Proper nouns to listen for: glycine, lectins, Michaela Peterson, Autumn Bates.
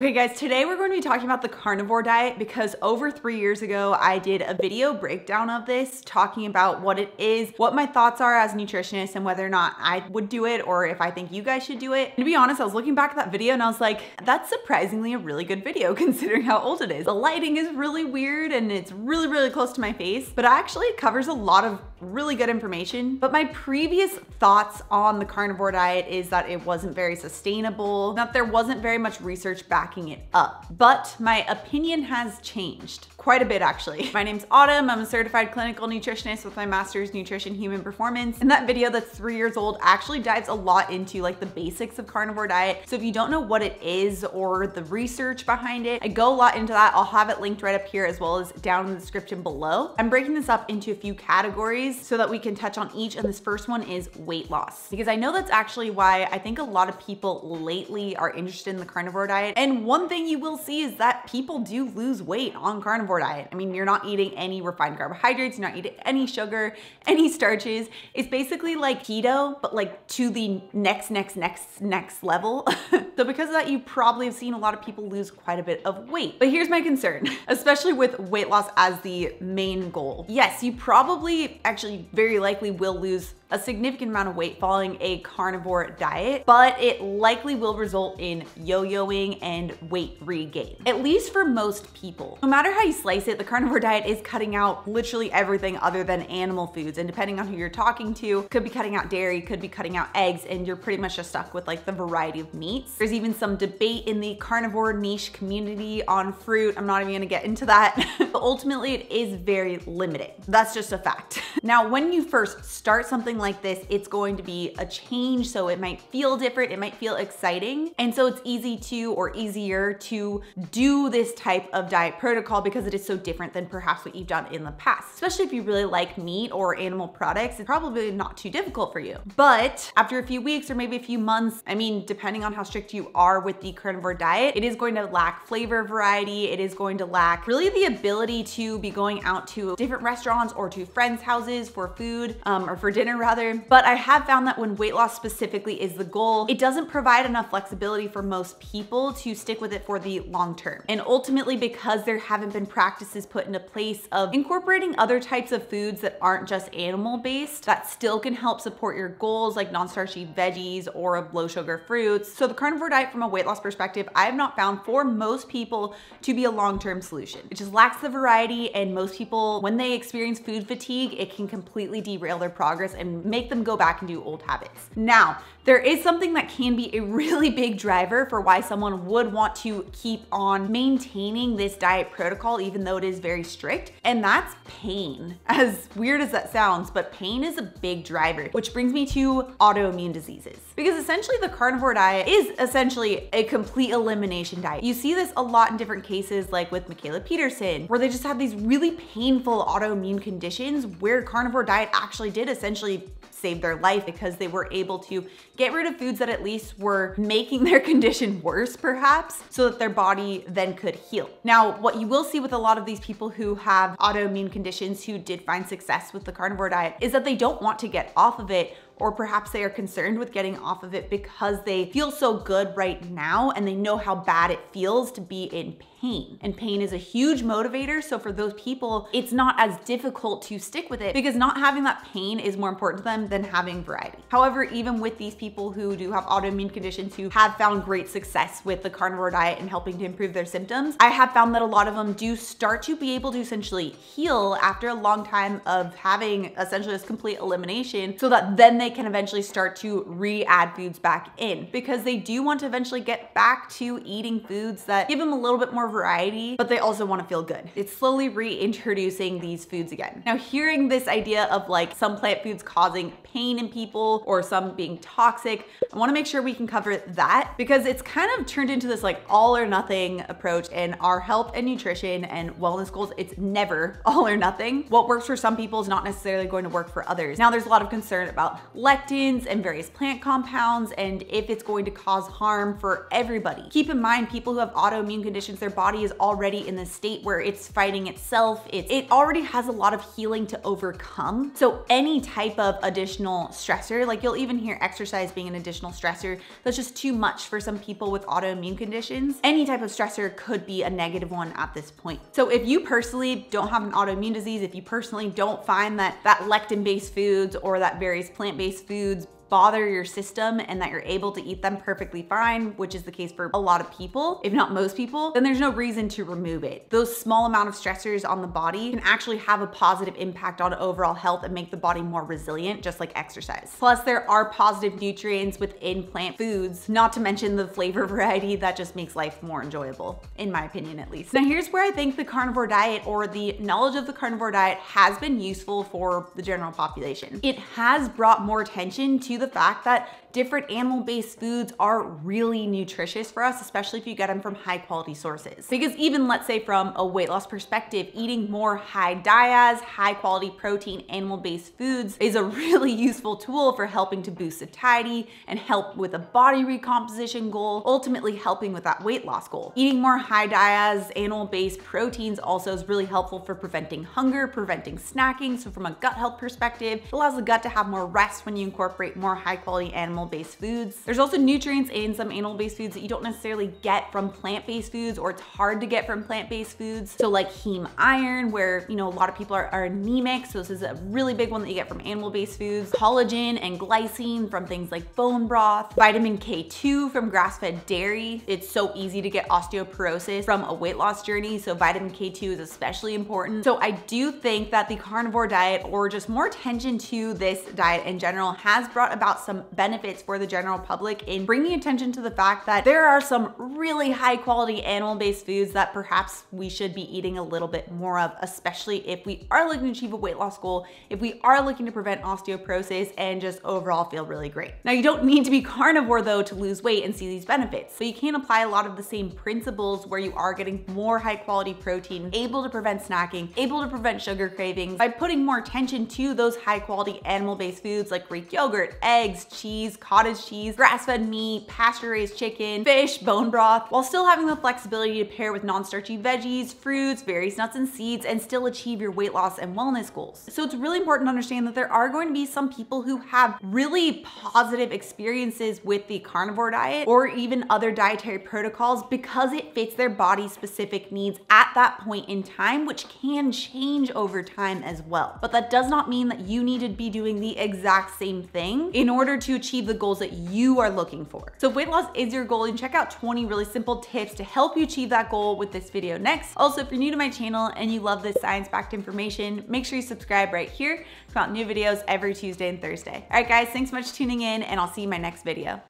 Okay guys, today we're going to be talking about the carnivore diet because over 3 years ago, I did a video breakdown of this talking about what it is, what my thoughts are as a nutritionist and whether or not I would do it or if I think you guys should do it. And to be honest, I was looking back at that video and I was like, that's surprisingly a really good video considering how old it is. The lighting is really weird and it's really, really close to my face, but actually it covers a lot of really good information. But my previous thoughts on the carnivore diet is that it wasn't very sustainable, that there wasn't very much research backing it up. But my opinion has changed quite a bit actually. My name's Autumn. I'm a certified clinical nutritionist with my master's in nutrition human performance. And that video that's 3 years old actually dives a lot into like the basics of carnivore diet. So if you don't know what it is or the research behind it, I go a lot into that. I'll have it linked right up here as well as down in the description below. I'm breaking this up into a few categories so that we can touch on each. And this first one is weight loss, because I know that's actually why I think a lot of people lately are interested in the carnivore diet. And one thing you will see is that people do lose weight on carnivore diet. I mean, you're not eating any refined carbohydrates, you're not eating any sugar, any starches. It's basically like keto, but like to the next level. So because of that, you probably have seen a lot of people lose quite a bit of weight. But here's my concern, especially with weight loss as the main goal. Yes, you probably actually very likely will lose a significant amount of weight following a carnivore diet, but it likely will result in yo-yoing and weight regain, at least for most people. No matter how you slice it, the carnivore diet is cutting out literally everything other than animal foods. And depending on who you're talking to, could be cutting out dairy, could be cutting out eggs, and you're pretty much just stuck with like the variety of meats. There's even some debate in the carnivore niche community on fruit. I'm not even gonna get into that, but ultimately it is very limited. That's just a fact. Now, when you first start something like this, it's going to be a change. So it might feel different. It might feel exciting. And so it's easy to, or easier to do this type of diet protocol because it is so different than perhaps what you've done in the past. Especially if you really like meat or animal products, it's probably not too difficult for you. But after a few weeks or maybe a few months, I mean, depending on how strict you are with the carnivore diet, it is going to lack flavor variety. It is going to lack really the ability to be going out to different restaurants or to friends' houses for food or for dinner rather, but I have found that when weight loss specifically is the goal, it doesn't provide enough flexibility for most people to stick with it for the long term. And ultimately, because there haven't been practices put into place of incorporating other types of foods that aren't just animal based, that still can help support your goals like non-starchy veggies or low sugar fruits. So the carnivore diet from a weight loss perspective, I have not found for most people to be a long-term solution. It just lacks the variety, and most people, when they experience food fatigue, it can completely derail their progress and make them go back and do old habits. Now, there is something that can be a really big driver for why someone would want to keep on maintaining this diet protocol, even though it is very strict, and that's pain. As weird as that sounds, but pain is a big driver, which brings me to autoimmune diseases. Because essentially the carnivore diet is essentially a complete elimination diet. You see this a lot in different cases, like with Michaela Peterson, where they just have these really painful autoimmune conditions where carnivore diet actually did essentially saved their life because they were able to get rid of foods that at least were making their condition worse perhaps, so that their body then could heal. Now, what you will see with a lot of these people who have autoimmune conditions who did find success with the carnivore diet is that they don't want to get off of it, or perhaps they are concerned with getting off of it because they feel so good right now and they know how bad it feels to be in pain. And pain is a huge motivator. So for those people, it's not as difficult to stick with it because not having that pain is more important to them than having variety. However, even with these people who do have autoimmune conditions who have found great success with the carnivore diet and helping to improve their symptoms, I have found that a lot of them do start to be able to essentially heal after a long time of having essentially this complete elimination, so that then they can eventually start to re-add foods back in, because they do want to eventually get back to eating foods that give them a little bit more variety, but they also want to feel good. It's slowly reintroducing these foods again. Now, hearing this idea of like some plant foods causing pain in people or some being toxic, I want to make sure we can cover that because it's kind of turned into this like all or nothing approach, and our health and nutrition and wellness goals, it's never all or nothing. What works for some people is not necessarily going to work for others. Now, there's a lot of concern about lectins and various plant compounds and if it's going to cause harm for everybody. Keep in mind, people who have autoimmune conditions, their body is already in the state where it's fighting itself. It already has a lot of healing to overcome. So any type of additional stressor, like you'll even hear exercise being an additional stressor, that's just too much for some people with autoimmune conditions. Any type of stressor could be a negative one at this point. So if you personally don't have an autoimmune disease, if you personally don't find that lectin-based foods or that various plant-based foods bother your system and that you're able to eat them perfectly fine, which is the case for a lot of people, if not most people, then there's no reason to remove it. Those small amount of stressors on the body can actually have a positive impact on overall health and make the body more resilient, just like exercise. Plus, there are positive nutrients within plant foods, not to mention the flavor variety that just makes life more enjoyable, in my opinion at least. Now, here's where I think the carnivore diet or the knowledge of the carnivore diet has been useful for the general population. It has brought more attention to the fact that different animal-based foods are really nutritious for us, especially if you get them from high-quality sources. Because even, let's say, from a weight loss perspective, eating more high dyes, high-quality protein, animal-based foods is a really useful tool for helping to boost satiety and help with a body recomposition goal, ultimately helping with that weight loss goal. Eating more high dyes, animal-based proteins also is really helpful for preventing hunger, preventing snacking. So from a gut health perspective, it allows the gut to have more rest when you incorporate more high-quality animal-based foods. There's also nutrients in some animal-based foods that you don't necessarily get from plant-based foods, or it's hard to get from plant-based foods. So like heme iron, where, you know, a lot of people are anemic. So this is a really big one that you get from animal-based foods. Collagen and glycine from things like bone broth. Vitamin K2 from grass-fed dairy. It's so easy to get osteoporosis from a weight loss journey. So vitamin K2 is especially important. So I do think that the carnivore diet, or just more attention to this diet in general, has brought about some benefits for the general public in bringing attention to the fact that there are some really high quality animal-based foods that perhaps we should be eating a little bit more of, especially if we are looking to achieve a weight loss goal, if we are looking to prevent osteoporosis and just overall feel really great. Now, you don't need to be carnivore though to lose weight and see these benefits. So you can apply a lot of the same principles where you are getting more high quality protein, able to prevent snacking, able to prevent sugar cravings by putting more attention to those high quality animal-based foods like Greek yogurt, eggs, cheese, cottage cheese, grass-fed meat, pasture-raised chicken, fish, bone broth, while still having the flexibility to pair with non-starchy veggies, fruits, various nuts and seeds, and still achieve your weight loss and wellness goals. So it's really important to understand that there are going to be some people who have really positive experiences with the carnivore diet or even other dietary protocols because it fits their body's specific needs at that point in time, which can change over time as well. But that does not mean that you need to be doing the exact same thing in order to achieve the goals that you are looking for. So if weight loss is your goal, you can check out 20 really simple tips to help you achieve that goal with this video next. Also, if you're new to my channel and you love this science-backed information, make sure you subscribe right here. Come out new videos every Tuesday and Thursday. All right, guys, thanks so much for tuning in, and I'll see you in my next video.